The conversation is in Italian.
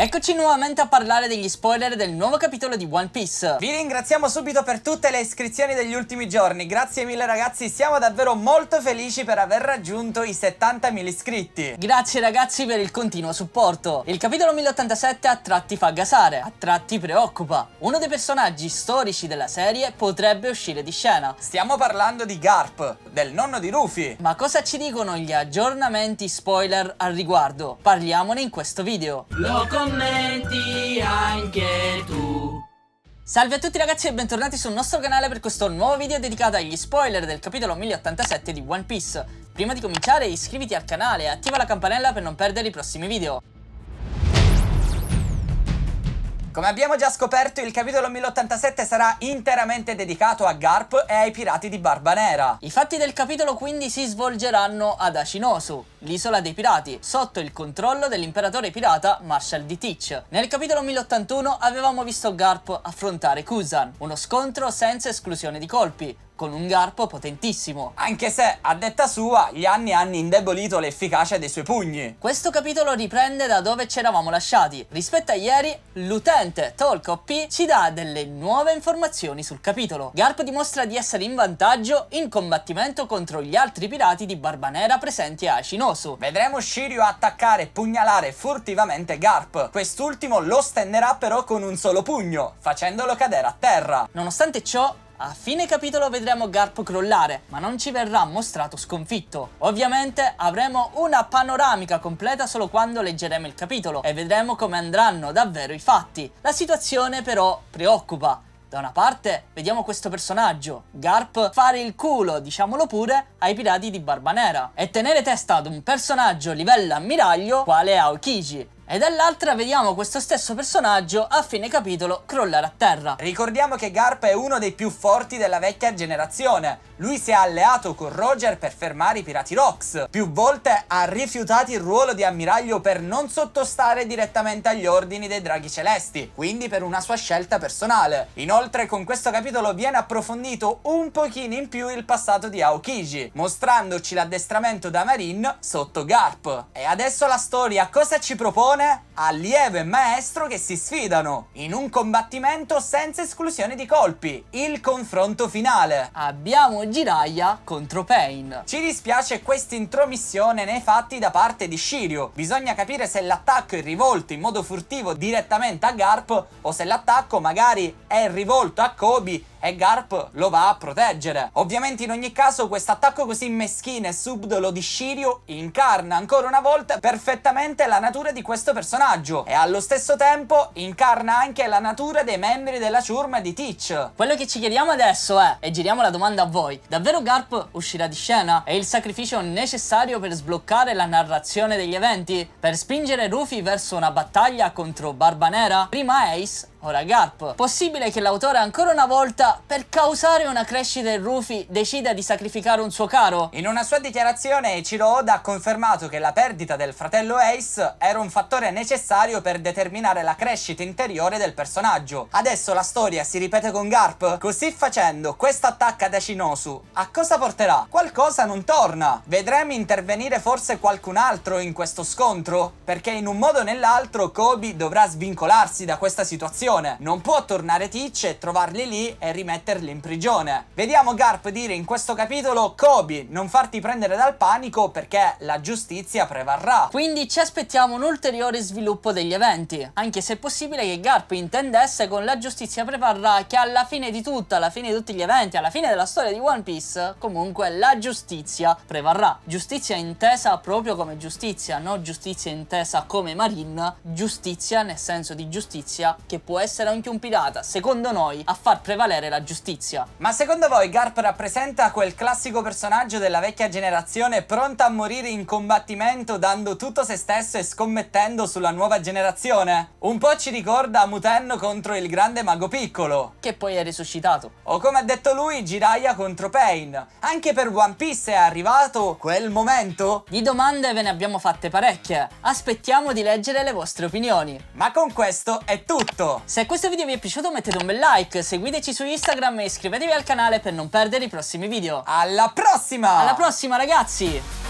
Eccoci nuovamente a parlare degli spoiler del nuovo capitolo di One Piece. Vi ringraziamo subito per tutte le iscrizioni degli ultimi giorni. Grazie mille ragazzi, siamo davvero molto felici per aver raggiunto i 70.000 iscritti. Grazie ragazzi per il continuo supporto. Il capitolo 1087 a tratti fa gasare, a tratti preoccupa. Uno dei personaggi storici della serie potrebbe uscire di scena. Stiamo parlando di Garp, del nonno di Rufy. Ma cosa ci dicono gli aggiornamenti spoiler al riguardo? Parliamone in questo video. Commenti anche tu. Salve a tutti ragazzi e bentornati sul nostro canale per questo nuovo video dedicato agli spoiler del capitolo 1087 di One Piece. Prima di cominciare iscriviti al canale e attiva la campanella per non perdere i prossimi video. Come abbiamo già scoperto, il capitolo 1087 sarà interamente dedicato a Garp e ai pirati di Barba Nera. I fatti del capitolo quindi si svolgeranno ad Hachinosu, l'isola dei pirati, sotto il controllo dell'imperatore pirata Marshall D. Teach. Nel capitolo 1081 avevamo visto Garp affrontare Kuzan, uno scontro senza esclusione di colpi, con un Garp potentissimo, anche se, a detta sua, gli anni hanno indebolito l'efficacia dei suoi pugni. Questo capitolo riprende da dove ci eravamo lasciati. Rispetto a ieri, l'utente TalkoP ci dà delle nuove informazioni sul capitolo. Garp dimostra di essere in vantaggio in combattimento contro gli altri pirati di Barba Nera presenti a Hachinosu. Vedremo Shiryu attaccare e pugnalare furtivamente Garp. Quest'ultimo lo stenderà però con un solo pugno, facendolo cadere a terra. Nonostante ciò, a fine capitolo vedremo Garp crollare, ma non ci verrà mostrato sconfitto. Ovviamente avremo una panoramica completa solo quando leggeremo il capitolo e vedremo come andranno davvero i fatti. La situazione però preoccupa. Da una parte vediamo questo personaggio, Garp, fare il culo, diciamolo pure, ai pirati di Barba Nera e tenere testa ad un personaggio livello ammiraglio quale Aokiji. E dall'altra vediamo questo stesso personaggio a fine capitolo crollare a terra. Ricordiamo che Garp è uno dei più forti della vecchia generazione. Lui si è alleato con Roger per fermare i pirati Rox. Più volte ha rifiutato il ruolo di ammiraglio per non sottostare direttamente agli ordini dei Draghi Celesti, quindi per una sua scelta personale. Inoltre con questo capitolo viene approfondito un pochino in più il passato di Aokiji, mostrandoci l'addestramento da Marine sotto Garp. E adesso la storia cosa ci propone? Allievo e maestro che si sfidano in un combattimento senza esclusione di colpi, il confronto finale. Abbiamo Jiraiya contro Pain. Ci dispiace questa intromissione nei fatti da parte di Shiryu. Bisogna capire se l'attacco è rivolto in modo furtivo direttamente a Garp o se l'attacco magari è rivolto a Koby e Garp lo va a proteggere. Ovviamente in ogni caso questo attacco così meschino e subdolo di Shiryu incarna ancora una volta perfettamente la natura di questo personaggio e allo stesso tempo incarna anche la natura dei membri della ciurma di Teach. Quello che ci chiediamo adesso è, e giriamo la domanda a voi, davvero Garp uscirà di scena? È il sacrificio necessario per sbloccare la narrazione degli eventi? Per spingere Rufy verso una battaglia contro Barba Nera? Prima Ace, ora Garp. Possibile che l'autore ancora una volta, per causare una crescita in Rufy, decida di sacrificare un suo caro? In una sua dichiarazione Eiichiro Oda ha confermato che la perdita del fratello Ace era un fattore necessario per determinare la crescita interiore del personaggio. Adesso la storia si ripete con Garp. Così facendo, questo attacco ad Hachinosu a cosa porterà? Qualcosa non torna. Vedremo intervenire forse qualcun altro in questo scontro? Perché in un modo o nell'altro Koby dovrà svincolarsi da questa situazione. Non può tornare Teach e trovarli lì e rimetterli in prigione. Vediamo Garp dire in questo capitolo: Koby, non farti prendere dal panico perché la giustizia prevarrà. Quindi ci aspettiamo un ulteriore sviluppo degli eventi, anche se è possibile che Garp intendesse con la giustizia prevarrà che alla fine di tutto, alla fine di tutti gli eventi, alla fine della storia di One Piece, comunque la giustizia prevarrà. Giustizia intesa proprio come giustizia, non giustizia intesa come Marine, giustizia nel senso di giustizia che può essere anche un pirata, secondo noi, a far prevalere la giustizia. Ma secondo voi Garp rappresenta quel classico personaggio della vecchia generazione pronta a morire in combattimento dando tutto se stesso e scommettendo sulla nuova generazione? Un po' ci ricorda Muten contro il grande mago piccolo, che poi è risuscitato. O come ha detto lui, Jiraiya contro Pain. Anche per One Piece è arrivato quel momento? Di domande ve ne abbiamo fatte parecchie, aspettiamo di leggere le vostre opinioni. Ma con questo è tutto. Se questo video vi è piaciuto mettete un bel like, seguiteci su Instagram e iscrivetevi al canale per non perdere i prossimi video. Alla prossima! Alla prossima ragazzi!